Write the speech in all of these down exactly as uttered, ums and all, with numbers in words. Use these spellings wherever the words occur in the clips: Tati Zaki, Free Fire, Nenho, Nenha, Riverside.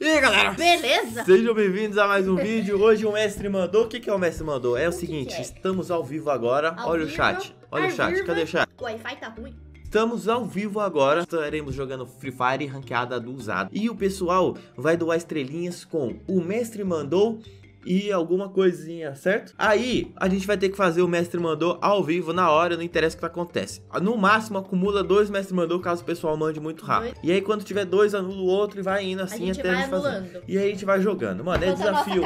E aí, galera? Beleza? Sejam bem-vindos a mais um vídeo. Hoje o mestre mandou. O que, que é o mestre mandou? É o, o seguinte, que que é? Estamos ao vivo agora. Ao Olha vivo, o chat. Olha o chat. Vivo. Cadê o chat? O Wi-Fi tá ruim. Estamos ao vivo agora, estaremos jogando Free Fire ranqueada do usado. E o pessoal vai doar estrelinhas com o mestre mandou e alguma coisinha, certo? Aí a gente vai ter que fazer o mestre mandou ao vivo na hora, não interessa o que acontece. No máximo acumula dois mestre mandou caso o pessoal mande muito rápido. E aí quando tiver dois anula o outro e vai indo assim até a gente fazer. E aí a gente vai jogando, mano, é desafio.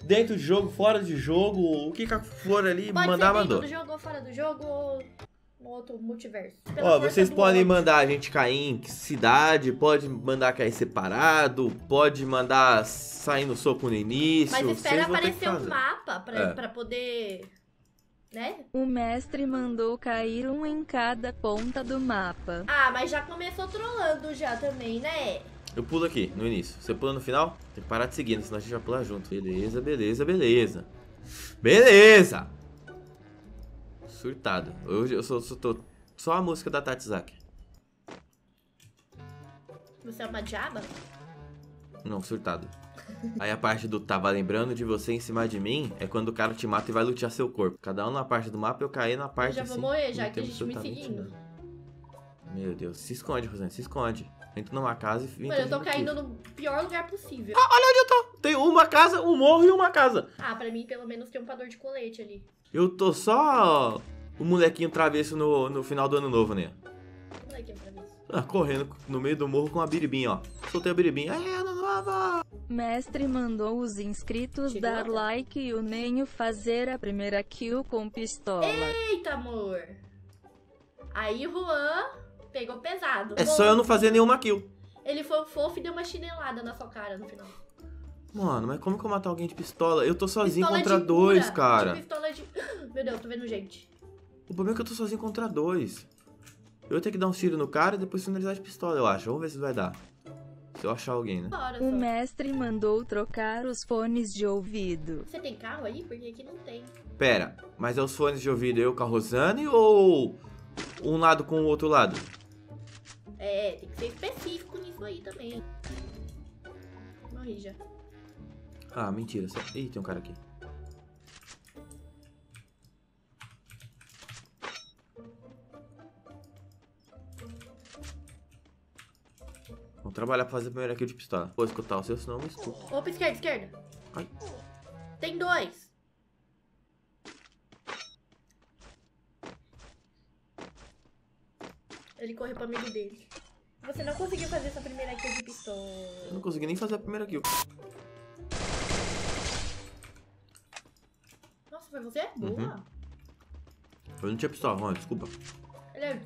Dentro de jogo, fora de jogo, o que que for ali, mandar mandou. Dentro do jogo, fora do jogo. Outro multiverso. Ó, vocês podem outro. mandar a gente cair em cidade, pode mandar cair separado, pode mandar sair no soco no início. Mas espera aparecer um mapa pra, é. pra poder... Né? O mestre mandou cair um em cada ponta do mapa. Ah, mas já começou trolando já também, né? Eu pulo aqui, no início. Você pula no final? Tem que parar de seguir, senão a gente vai pular junto. Beleza, beleza, beleza. Beleza! Surtado. Eu, eu sou, sou, tô só a música da Tati Zaki. Você é uma diaba? Não, surtado. Aí a parte do tava lembrando de você em cima de mim é quando o cara te mata e vai lutear seu corpo. Cada um na parte do mapa, eu caí na parte assim. Eu já vou morrer, já que a gente me seguindo. Meu Deus. Se esconde, Rosane, se esconde. Entra numa casa e... Mano, eu tô caindo no pior lugar possível. Ah, olha onde eu tô. Tem uma casa, um morro e uma casa. Ah, pra mim pelo menos tem um padrão de colete ali. Eu tô só o molequinho travesso no, no final do ano novo, né? Molequinho travesso. Ah, correndo no meio do morro com a biribinha, ó. Soltei a biribinha. Aê, ano novo! Mestre mandou os inscritos Chegou dar like e o Nenho fazer a primeira kill com pistola. Eita, amor! Aí o Juan pegou pesado. É Bom, só eu não fazer nenhuma kill. Ele foi fofo e deu uma chinelada na sua cara no final. Mano, mas como que eu matar alguém de pistola? Eu tô sozinho pistola contra dois, cura, cara. De pistola de... Meu Deus, tô vendo gente. O problema é que eu tô sozinho contra dois. Eu vou ter que dar um tiro no cara e depois finalizar de pistola, eu acho. Vamos ver se vai dar. Se eu achar alguém, né? O mestre mandou trocar os fones de ouvido. Você tem carro aí? Porque aqui não tem. Pera, mas é os fones de ouvido eu com a Rosane ou um lado com o outro lado? É, tem que ser específico nisso aí também. Morri já. Ah, mentira. Ih, tem um cara aqui. Vamos trabalhar pra fazer a primeira kill de pistola. Vou escutar o seu, senão eu não escuto. Opa, esquerda, esquerda. Ai. Tem dois. Ele correu pro amigo dele. Você não conseguiu fazer essa primeira kill de pistola. Eu não consegui nem fazer a primeira kill. Mas você é boa. Uhum. Eu não tinha pistola, Ron, desculpa. Ele é...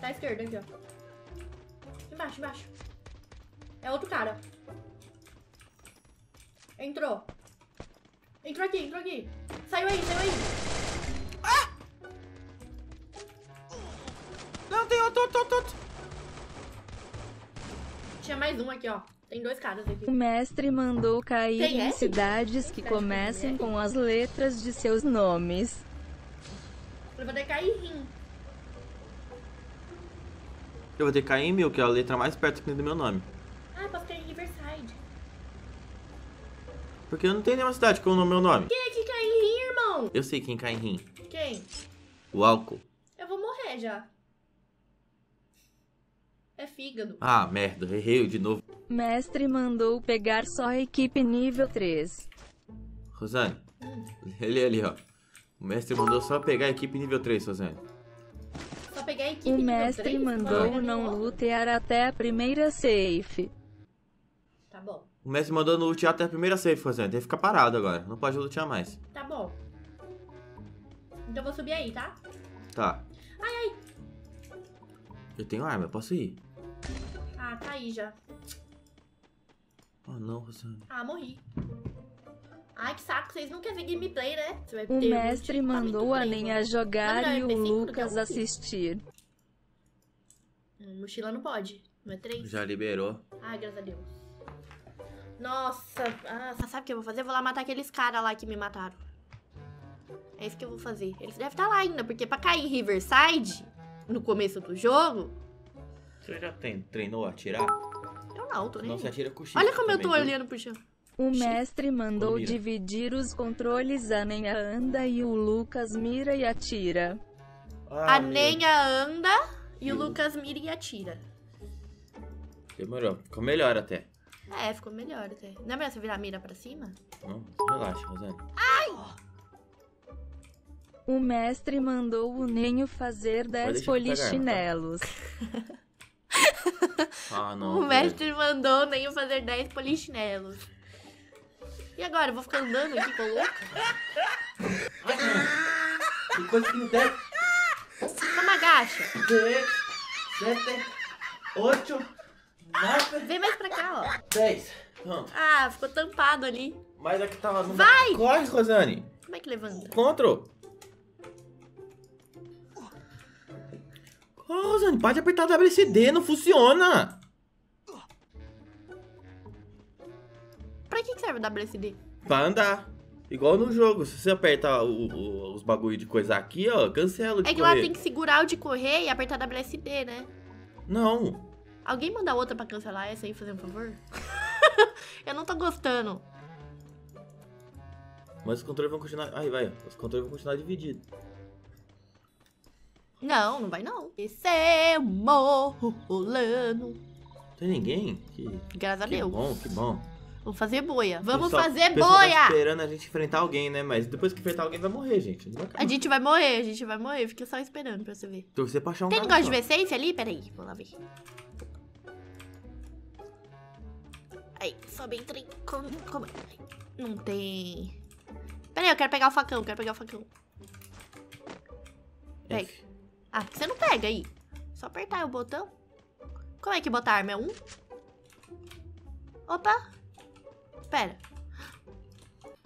Tá à esquerda aqui, ó. Embaixo, embaixo. É outro cara. Entrou. Entrou aqui, entrou aqui. Saiu aí, saiu aí. Ah! Não, tem outro, outro, outro. Tinha mais um aqui, ó. Tem dois caras aqui. O mestre mandou cair Tem em S? cidades que comecem com as letras de seus nomes. Eu vou ter que cair em rim. Eu vou ter que cair em mil, que é a letra mais perto do meu nome. Ah, eu posso cair em Riverside. Porque eu não tenho nenhuma cidade com o meu nome. Quem é que cai em rim, irmão? Eu sei quem cai em rim. Quem? O álcool. Eu vou morrer já. É fígado. Ah, merda, errei de novo. Mestre mandou pegar só a equipe nível três. Rosane, hum. ele ali, ó. O mestre mandou só pegar a equipe nível três, Rosane. Só pegar a equipe o nível três? O mestre mandou não lutear até a primeira safe. Tá bom. O mestre mandou não lutear até a primeira safe, Rosane. Tem que ficar parado agora, não pode lutear mais. Tá bom. Então eu vou subir aí, tá? Tá. Ai, ai. Eu tenho arma, eu posso ir. Ah, tá aí já. Ah, oh, não, Rosane. Ah, morri. Ai, que saco, vocês não querem ver gameplay, né? Vai ter o mestre um mandou a Nenha jogar não, não, e o Lucas assistir. Mochila não pode, não é três? Já liberou. Ai, graças a Deus. Nossa, ah, sabe o que eu vou fazer? Eu vou lá matar aqueles caras lá que me mataram. É isso que eu vou fazer. Eles devem estar lá ainda, porque pra cair em Riverside... No começo do jogo. Você já tem, treinou a atirar? Eu não, tô nem... Nossa, atira com o X. Olha como também, eu tô viu? Olhando pro chão. O mestre mandou Ô, dividir os controles. A Nenha anda e o Lucas mira e atira. Ah, a Nenha anda e o Lucas mira e atira. Demorou. Ficou melhor até. É, ficou melhor até. Não é melhor você virar a mira pra cima? Não, relaxa, Rosane. Ai! O mestre mandou o Nenho fazer dez polichinelos. Ah, não. O mestre mandou o Nenho fazer dez polichinelos. E agora? Eu vou ficar andando aqui, tô louca? Enquanto que não tem... Toma, agacha. dois, sete, oito, nove... Vem mais pra cá, ó. dez. Vamos. Ah, ficou tampado ali. Mas aqui tava... No... Vai! Corre, Rosane. Como é que levanta? Ctrl. Ô, Rosane, pode apertar W C D, não funciona! Pra que serve o W C D? Pra andar. Igual no jogo, se você apertar o, o, os bagulho de coisa aqui, ó, cancela o de correr. É que correr. Lá tem que segurar o de correr e apertar W S D, né? Não. Alguém manda outra pra cancelar essa aí, fazendo um favor? Eu não tô gostando. Mas os controles vão continuar... Ai, vai, os controles vão continuar divididos. Não, não vai não. Esse é o morro rolando. Tem ninguém? Que, Graças a Deus. Que bom, que bom. Vamos fazer boia. Vamos pessoal, fazer boia. Tá esperando a gente enfrentar alguém, né? Mas depois que enfrentar alguém vai morrer, gente. Não vai a gente vai morrer, a gente vai morrer. Fica só esperando pra você ver. Torcer pra achar um Tem negócio só. De V seis ali? Peraí, vamos lá ver. Aí, sobe trem. Como, como... Não tem. Peraí, eu quero pegar o facão, quero pegar o facão. Pega. F. Ah, porque você não pega aí. Só apertar o botão. Como é que botar a arma? É um? Opa. Pera.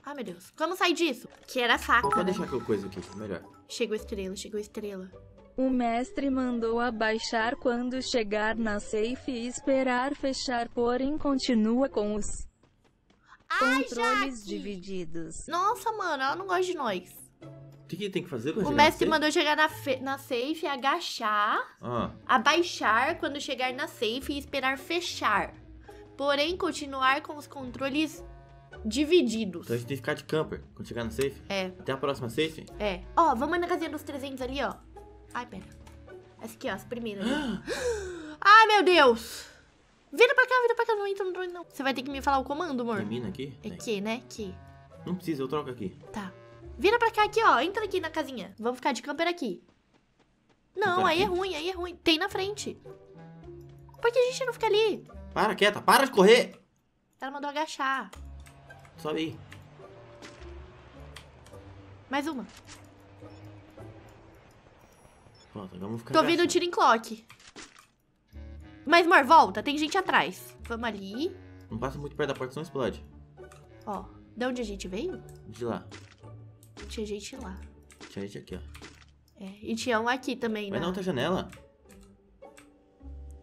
Ai, meu Deus. Como sai disso? Que era faca. Vou deixar aquela coisa aqui, melhor. Chegou estrela, chegou estrela. O mestre mandou abaixar quando chegar na safe e esperar fechar, porém continua com os... Ai, controles divididos. Nossa, mano, ela não gosta de nós. O que tem que fazer pra O mestre mandou chegar na, na safe, agachar, ah. abaixar quando chegar na safe e esperar fechar. Porém, continuar com os controles divididos. Então a gente tem que ficar de camper quando chegar na safe? É. Até a próxima safe? É. Ó, vamos na casinha dos trezentos ali, ó. Ai, pera. Essa aqui, ó, as primeiras. Ai, meu Deus! Vira pra cá, vira pra cá, não entra, não entra, não. Você vai ter que me falar o comando, amor. Termina aqui? É aqui, né? Aqui. Não precisa, eu troco aqui. Tá. Vira pra cá aqui, ó. Entra aqui na casinha. Vamos ficar de camper aqui. Não, aí é ruim, aí é ruim. Tem na frente. Por que a gente não fica ali? Para, quieta. Para de correr. Ela mandou agachar. Sobe aí. Mais uma. Pronto, vamos ficar Tô agachando. Vendo o tiro em clock. Mas, amor, volta. Tem gente atrás. Vamos ali. Não passa muito perto da porta, senão explode. Ó, de onde a gente veio? De lá. Tinha gente lá. Tinha gente aqui, ó. É, e tinha um aqui também, né? Mas na outra janela.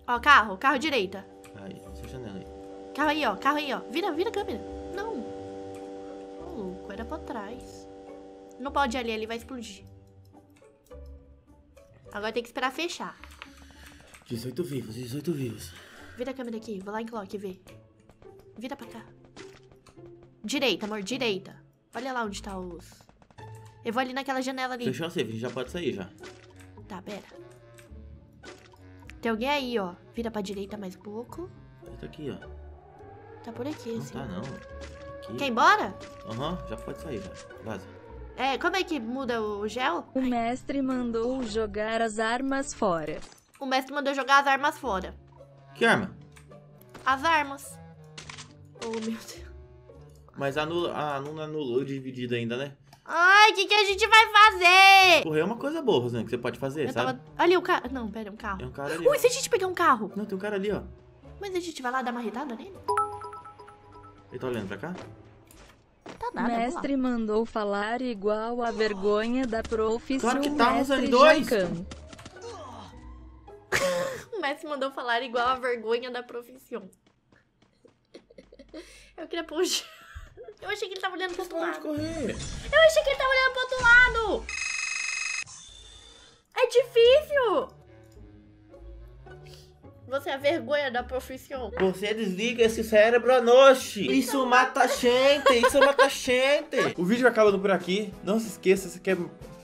Ó, carro, carro direita. Aí, essa janela aí. Carro aí, ó, carro aí, ó. Vira, vira a câmera. Não. Ô, louco, era pra trás. Não pode ir ali, ele vai explodir. Agora tem que esperar fechar. dezoito vivos, dezoito vivos. Vira a câmera aqui, vou lá em clock e vê. Vira pra cá. Direita, amor, direita. Olha lá onde tá os... Eu vou ali naquela janela ali. Fechou a safe, a gente já pode sair já. Tá, pera. Tem alguém aí, ó. Vira pra direita mais um pouco. Tá aqui, ó. Tá por aqui, não esse. Tá, não. Aqui. Quer ir embora? Aham, uhum, já pode sair já. Vaza. É, como é que muda o gel? O mestre mandou jogar as armas fora. O mestre mandou jogar as armas fora. Que arma? As armas. Oh, meu Deus. Mas a anula, a, não anulou dividida ainda, né? Ai, o que, que a gente vai fazer? Correr é uma coisa boa, Rosane, que você pode fazer, eu sabe? Tava... Ali o carro... Não, pera, é um carro. Tem um cara ali. Ui, se a gente pegar um carro? Não, tem um cara ali, ó. Mas a gente vai lá dar uma retada nele? Ele tá olhando pra cá? Tá nada, o mestre mandou falar igual a vergonha da profissão. Claro que tá, Rosane, dois! O mestre mandou falar igual a vergonha da profissão. Eu queria puxar... Eu achei que ele tava olhando pro outro lado. Correr. Eu achei que ele tava olhando pro outro lado. É difícil. Você é a vergonha da profissão. Você desliga esse cérebro à noite. Isso, isso mata a gente. Isso mata a gente. O vídeo acaba por aqui. Não se esqueça, se quer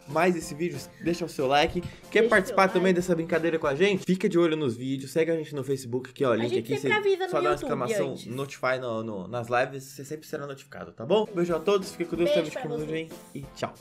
mais esse vídeo, deixa o seu like. Quer deixa participar também like. dessa brincadeira com a gente? Fica de olho nos vídeos. Segue a gente no Facebook, que ó, link aqui. Você avisa só no dá uma exclamação antes. Notify no, no, nas lives. Você sempre será notificado, tá bom? Beijo a todos. Fica com Deus. Até o vídeo. E tchau.